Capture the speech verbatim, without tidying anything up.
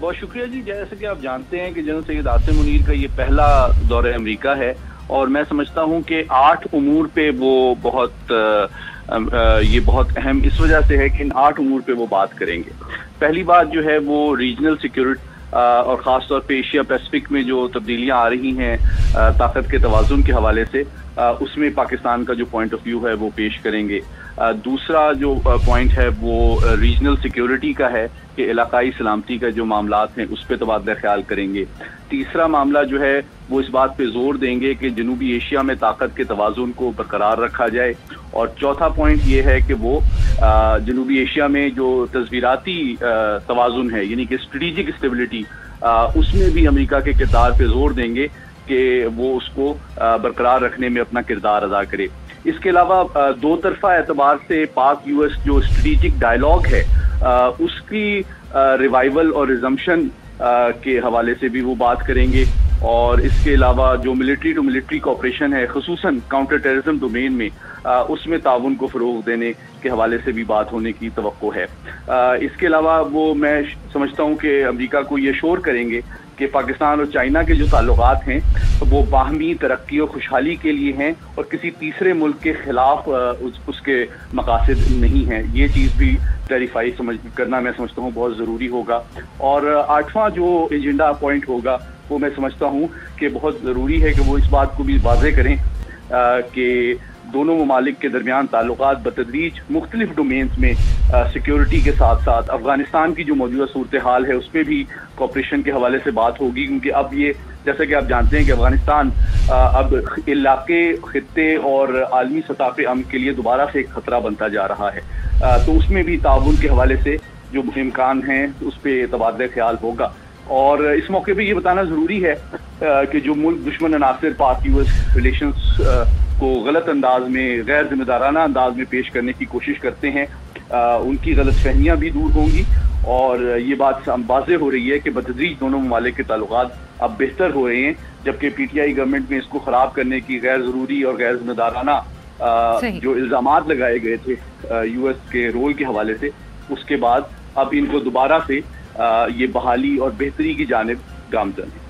बहुत शुक्रिया जी। जैसे कि आप जानते हैं कि जनरल सैयद आसिम मुनीर का ये पहला दौरे अमेरिका है और मैं समझता हूँ कि आठ उमूर पे वो बहुत आ, आ, ये बहुत अहम इस वजह से है कि इन आठ उमूर पे वो बात करेंगे। पहली बात जो है वो रीजनल सिक्योरिटी और ख़ास तौर पर एशिया पैसिफिक में जो तब्दीलियां आ रही हैं ताकत के तवाज़ुन के हवाले से आ, उसमें पाकिस्तान का जो पॉइंट ऑफ व्यू है वो पेश करेंगे। आ, दूसरा जो पॉइंट है वो रीजनल सिक्योरिटी का है कि इलाकाई सलामती का जो मामलात हैं उस पर तबादला ख्याल करेंगे। तीसरा मामला जो है वो इस बात पे जोर देंगे कि जनूबी एशिया में ताकत के तवाज़ुन को बरकरार रखा जाए। और चौथा पॉइंट ये है कि वो जनूबी एशिया में जो तस्वीराती तवाज़ुन है यानी कि स्ट्रेटिजिक स्टेबिलिटी उसमें भी अमेरिका के किरदार पे जोर देंगे कि वो उसको बरकरार रखने में अपना किरदार अदा करे। इसके अलावा दो तरफा एतबार से पाक यूएस जो स्ट्रेटिजिक डायलॉग है उसकी रिवाइवल और रिजम्पशन के हवाले से भी वो बात करेंगे। और इसके अलावा जो मिलिट्री टू मिलिट्री कॉपरेशन है खुसूसन काउंटर टेररिज्म डोमेन में आ, उसमें ताउन को फ़रोग देने के हवाले से भी बात होने की तवक्को है। आ, इसके अलावा वो मैं समझता हूँ कि अमेरिका को ये शोर करेंगे कि पाकिस्तान और चाइना के जो ताल्लुकात हैं वो बाहमी तरक्की और खुशहाली के लिए हैं और किसी तीसरे मुल्क के ख़िलाफ़ उस, उसके मकासद नहीं हैं। ये चीज़ भी क्लैरिफाई समझ करना मैं समझता हूँ बहुत ज़रूरी होगा। और आठवां जो एजेंडा पॉइंट होगा वो मैं समझता हूँ कि बहुत ज़रूरी है कि वो इस बात को भी वाजे करें कि दोनों ममालिक के दरमियान ताल्लुकात बतदरीज मुख्तलिफ डोमेन्स में सिक्योरिटी के साथ साथ अफगानिस्तान की जो मौजूदा सूरत हाल है उस पर भी कॉपरेशन के हवाले से बात होगी, क्योंकि अब ये जैसा कि आप जानते हैं कि अफगानिस्तान अब इलाके खित्ते और आलमी सतह पे अमन के लिए दोबारा से एक खतरा बनता जा रहा है। आ, तो उसमें भी ताबुन के हवाले से जो इम्कान हैं उस पर तबादला ख्याल होगा। और इस मौके पर यह बताना ज़रूरी है आ, कि जो मुल्क दुश्मन अनासर पाक यूएस रिलेशंस को गलत अंदाज में गैर जिम्मेदाराना अंदाज में पेश करने की कोशिश करते हैं आ, उनकी गलत फहमियाँ भी दूर होंगी। और ये बात वाज़े हो रही है कि बतदरीज दोनों ममालिक के ताल्लुकात अब बेहतर हो रहे हैं, जबकि पीटीआई गवर्नमेंट में इसको ख़राब करने की गैर ज़रूरी और गैर जिम्मेदाराना जो इल्ज़ामात लगाए गए थे यूएस के रोल के हवाले से उसके बाद अब इनको दोबारा से आ, ये बहाली और बेहतरी की जानिब गामजन है।